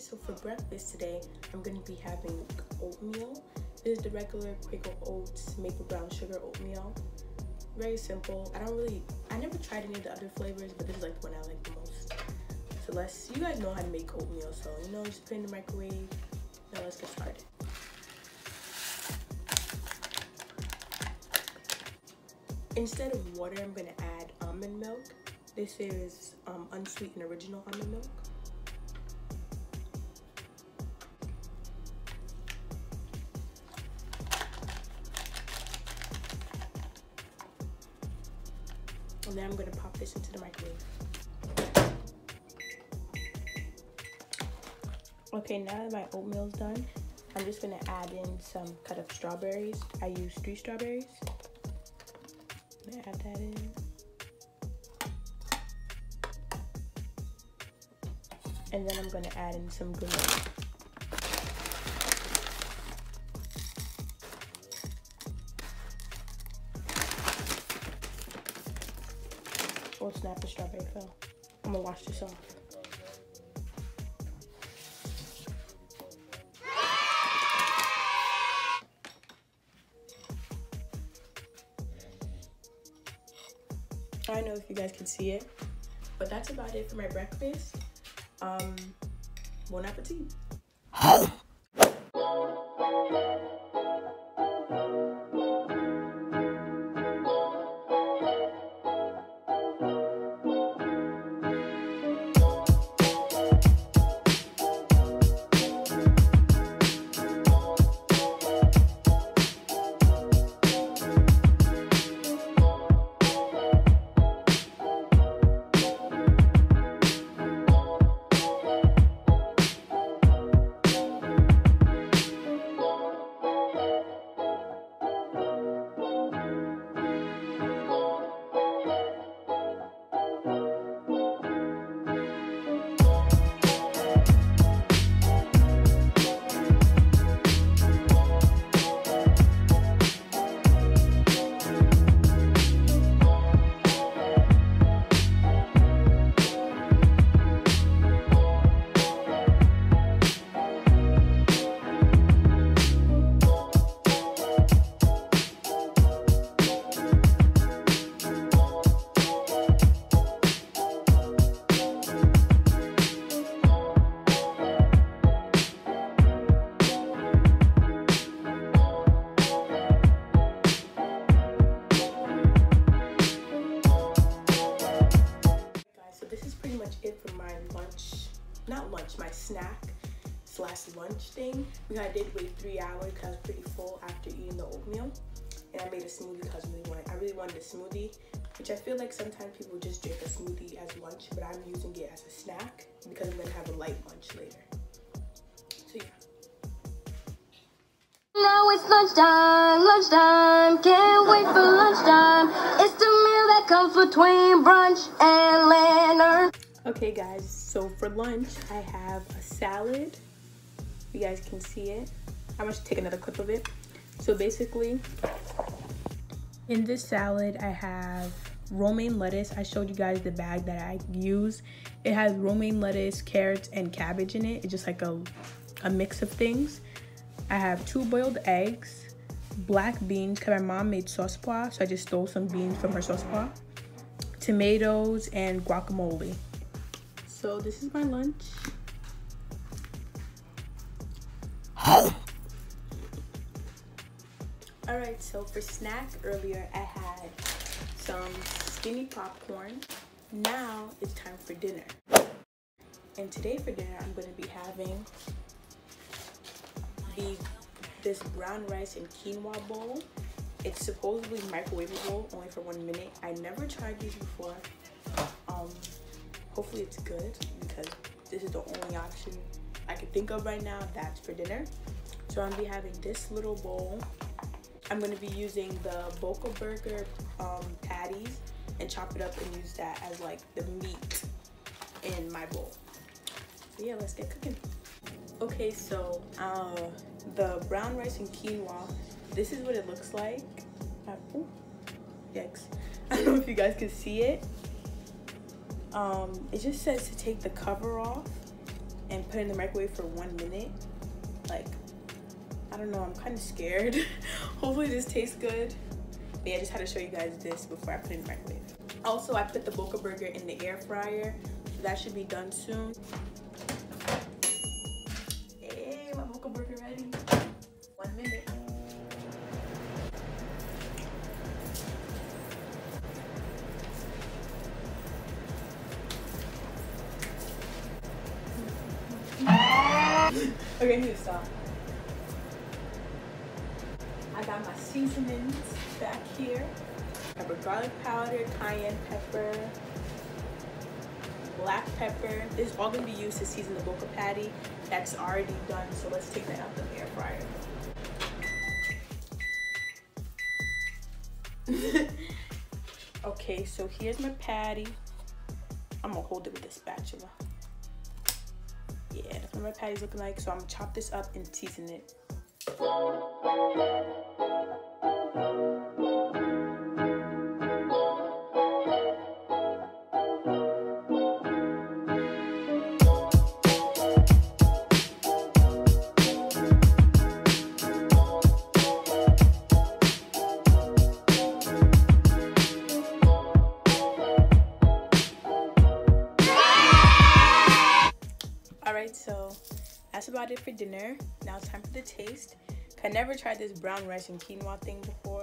so for breakfast today, I'm going to be having oatmeal. This is the regular Quaker Oats maple brown sugar oatmeal. Very simple. I never tried any of the other flavors, but this is like the one I like the most. So you guys know how to make oatmeal, so you know, just put it in the microwave. Now let's get started. Instead of water, I'm gonna add almond milk. This is unsweetened original almond milk. And then I'm gonna pop this into the microwave. Okay, now that my oatmeal's done, I'm just gonna add in some cut up strawberries. I used 3 strawberries. I'm gonna add that in. And then I'm gonna add in some granola. Oh snap, the strawberry fell. I'm gonna wash this off. I don't know if you guys can see it, but that's about it for my breakfast. Bon appetit. Snack/lunch thing, because I did wait 3 hours because I was pretty full after eating the oatmeal, and I made a smoothie because I really wanted a smoothie, which I feel like sometimes people just drink a smoothie as lunch, but I'm using it as a snack because I'm gonna have a light lunch later. So yeah. Now it's lunchtime, lunchtime, can't wait for lunchtime. It's the meal that comes between brunch and dinner. Okay guys, so for lunch I have a salad. You guys can see it. I'm gonna take another clip of it. So basically in this salad I have romaine lettuce. I showed you guys the bag that I use. It has romaine lettuce, carrots, and cabbage in it. It's just like a mix of things. I have 2 boiled eggs, black beans, because my mom made sauce pois, so I just stole some beans from her sauce pois, tomatoes, and guacamole. So this is my lunch. Alright, so for snack earlier, I had some skinny popcorn. Now it's time for dinner. And today for dinner, I'm going to be having this brown rice and quinoa bowl. It's supposedly microwavable, only for 1 minute. I never tried these before. Hopefully it's good, because this is the only option I can think of right now that's for dinner. So I'm gonna be having this little bowl. I'm gonna be using the Boca Burger patties and chop it up and use that as like the meat in my bowl. So yeah, let's get cooking. Okay, so the brown rice and quinoa, this is what it looks like. Ooh, yikes. I don't know if you guys can see it. It just says to take the cover off and put it in the microwave for 1 minute. Like, I don't know, I'm kind of scared. Hopefully this tastes good. But yeah, I just had to show you guys this before I put it in the microwave. Also, I put the Boca Burger in the air fryer. So that should be done soon. Hey, my Boca Burger ready. 1 minute. Okay, I need to stop. I got my seasonings back here. I have a garlic powder, cayenne pepper, black pepper. This is all going to be used to season the boca patty. That's already done, so let's take that out the air fryer. Okay, so here's my patty. I'm going to hold it with a spatula. Yeah, that's what my patty's looking like. So I'm gonna chop this up and season it. So that's about it for dinner. Now it's time for the taste. I never tried this brown rice and quinoa thing before,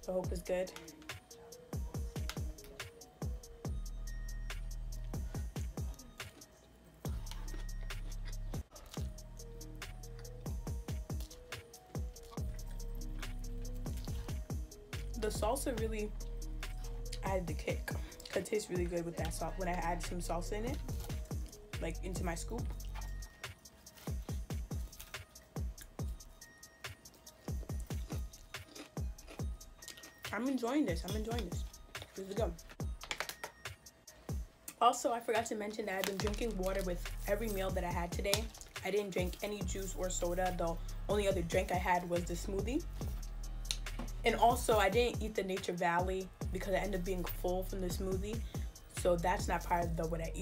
so I hope it's good. The salsa really added the kick. It tastes really good with that sauce when I add some salsa in it, like into my scoop. I'm enjoying this. This is good. Also, I forgot to mention that I've been drinking water with every meal that I had today. I didn't drink any juice or soda. The only other drink I had was the smoothie. And also, I didn't eat the Nature Valley because I ended up being full from the smoothie. So that's not part of what I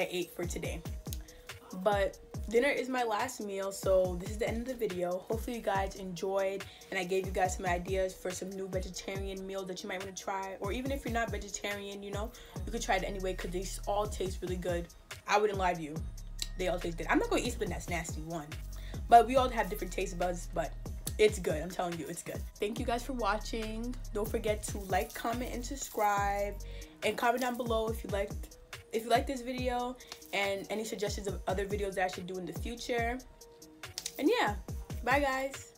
ate for today. But dinner is my last meal, so this is the end of the video. Hopefully you guys enjoyed and I gave you guys some ideas for some new vegetarian meal that you might want to try. Or even if you're not vegetarian, you know, you could try it anyway because they all taste really good. I wouldn't lie to you. They all taste good. I'm not going to eat something that's nasty, one. But we all have different taste buds, but it's good. I'm telling you, it's good. Thank you guys for watching. Don't forget to like, comment, and subscribe. And comment down below if you liked this video and any suggestions of other videos that I should do in the future. And yeah, bye guys.